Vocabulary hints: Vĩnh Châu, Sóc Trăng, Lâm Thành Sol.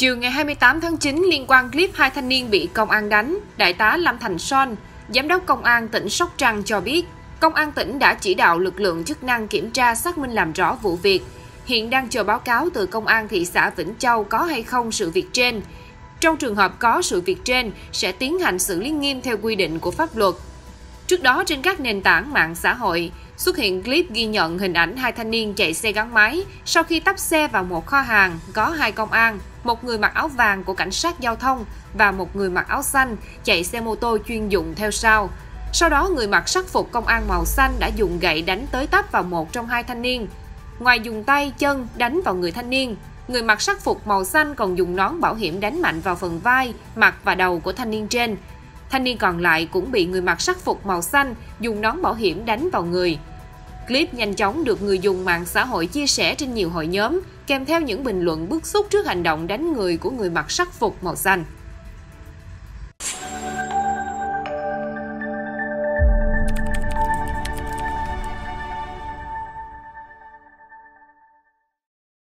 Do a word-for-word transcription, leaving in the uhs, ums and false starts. Chiều ngày hai mươi tám tháng chín, liên quan clip hai thanh niên bị công an đánh, Đại tá Lâm Thành Sol, Giám đốc Công an tỉnh Sóc Trăng cho biết, Công an tỉnh đã chỉ đạo lực lượng chức năng kiểm tra xác minh làm rõ vụ việc. Hiện đang chờ báo cáo từ Công an thị xã Vĩnh Châu có hay không sự việc trên. Trong trường hợp có sự việc trên, sẽ tiến hành xử lý nghiêm theo quy định của pháp luật. Trước đó, trên các nền tảng mạng xã hội, xuất hiện clip ghi nhận hình ảnh hai thanh niên chạy xe gắn máy sau khi tấp xe vào một kho hàng có hai công an, một người mặc áo vàng của cảnh sát giao thông và một người mặc áo xanh chạy xe mô tô chuyên dụng theo sau. Sau đó, người mặc sắc phục công an màu xanh đã dùng gậy đánh tới tấp vào một trong hai thanh niên. Ngoài dùng tay, chân đánh vào người thanh niên, người mặc sắc phục màu xanh còn dùng nón bảo hiểm đánh mạnh vào phần vai, mặt và đầu của thanh niên trên. Thanh niên còn lại cũng bị người mặc sắc phục màu xanh dùng nón bảo hiểm đánh vào người. Clip nhanh chóng được người dùng mạng xã hội chia sẻ trên nhiều hội nhóm, kèm theo những bình luận bức xúc trước hành động đánh người của người mặc sắc phục màu xanh.